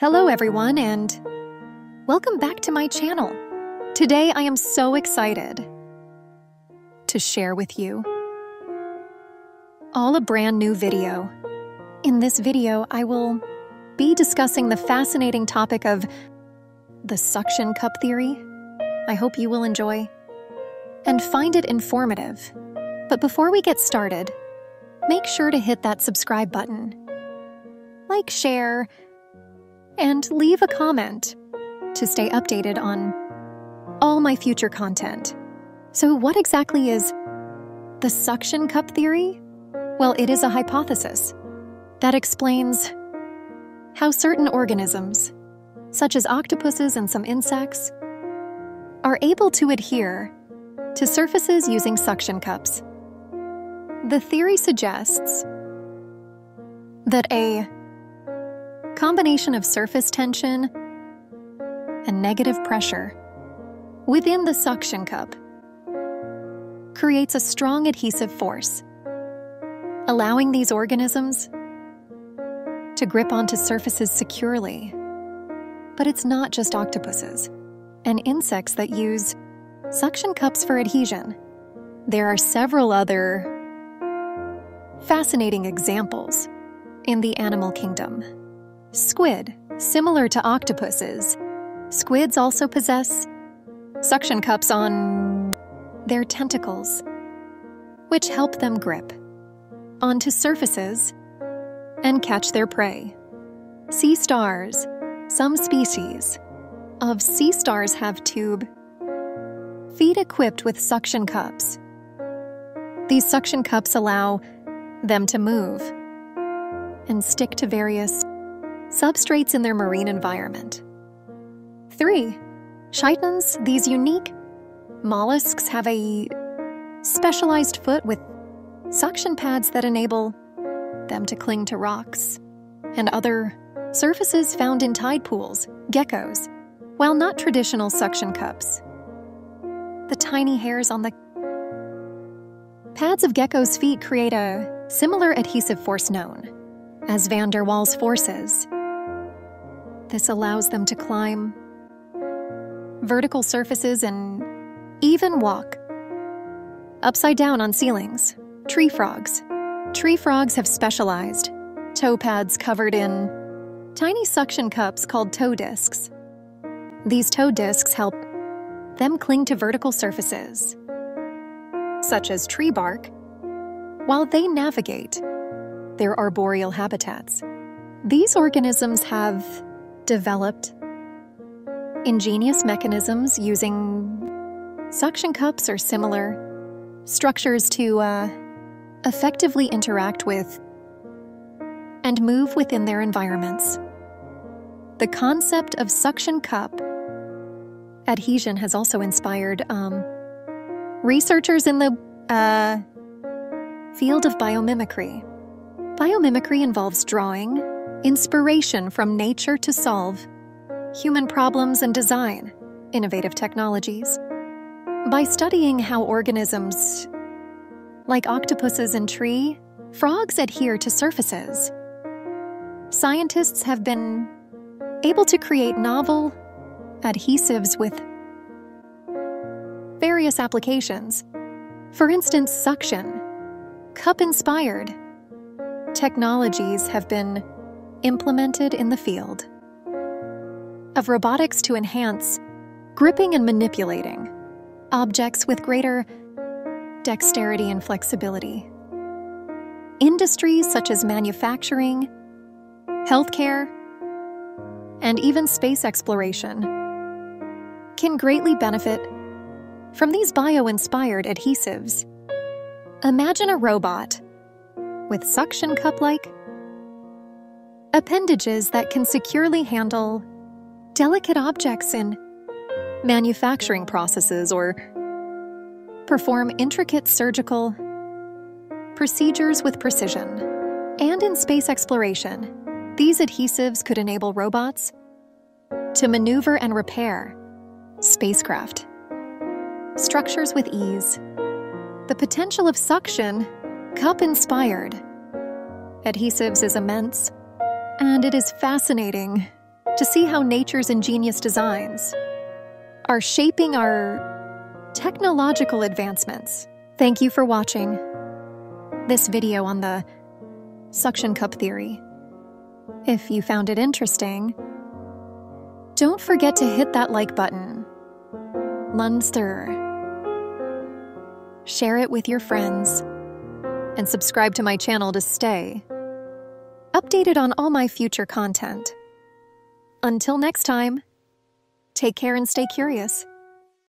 Hello everyone and welcome back to my channel. Today I am so excited to share with you all a brand new video. In this video I will be discussing the fascinating topic of the suction cup theory. I hope you will enjoy and find it informative. But before we get started, make sure to hit that subscribe button, like, share, and leave a comment to stay updated on all my future content. So what exactly is the suction cup theory? Well, it is a hypothesis that explains how certain organisms, such as octopuses and some insects, are able to adhere to surfaces using suction cups. The theory suggests that a combination of surface tension and negative pressure within the suction cup creates a strong adhesive force, allowing these organisms to grip onto surfaces securely. But it's not just octopuses and insects that use suction cups for adhesion. There are several other fascinating examples in the animal kingdom. Squid, similar to octopuses, squids also possess suction cups on their tentacles, which help them grip onto surfaces and catch their prey. Sea stars, some species of sea stars have tube feet equipped with suction cups. These suction cups allow them to move and stick to various substrates in their marine environment. 3. Chitons. These unique mollusks have a specialized foot with suction pads that enable them to cling to rocks and other surfaces found in tide pools, geckos. While not traditional suction cups, the tiny hairs on the pads of geckos' feet create a similar adhesive force known as van der Waals forces. This allows them to climb vertical surfaces and even walk upside down on ceilings. Tree frogs. Tree frogs have specialized toe pads covered in tiny suction cups called toe discs. These toe discs help them cling to vertical surfaces, such as tree bark, while they navigate their arboreal habitats. These organisms have developed ingenious mechanisms using suction cups or similar structures to effectively interact with and move within their environments. The concept of suction cup adhesion has also inspired researchers in the field of biomimicry. Biomimicry involves drawing inspiration from nature to solve human problems and design innovative technologies. By studying how organisms like octopuses and tree frogs adhere to surfaces, scientists have been able to create novel adhesives with various applications. For instance, suction cup-inspired technologies have been implemented in the field of robotics to enhance gripping and manipulating objects with greater dexterity and flexibility. Industries such as manufacturing, healthcare, and even space exploration can greatly benefit from these bio-inspired adhesives. Imagine a robot with suction cup-like appendages that can securely handle delicate objects in manufacturing processes or perform intricate surgical procedures with precision. And in space exploration, these adhesives could enable robots to maneuver and repair spacecraft structures with ease. The potential of suction cup-inspired adhesives is immense, and it is fascinating to see how nature's ingenious designs are shaping our technological advancements. Thank you for watching this video on the suction cup theory. If you found it interesting, don't forget to hit that like button. Lunster. Share it with your friends and subscribe to my channel to stay updated on all my future content. Until next time, take care and stay curious.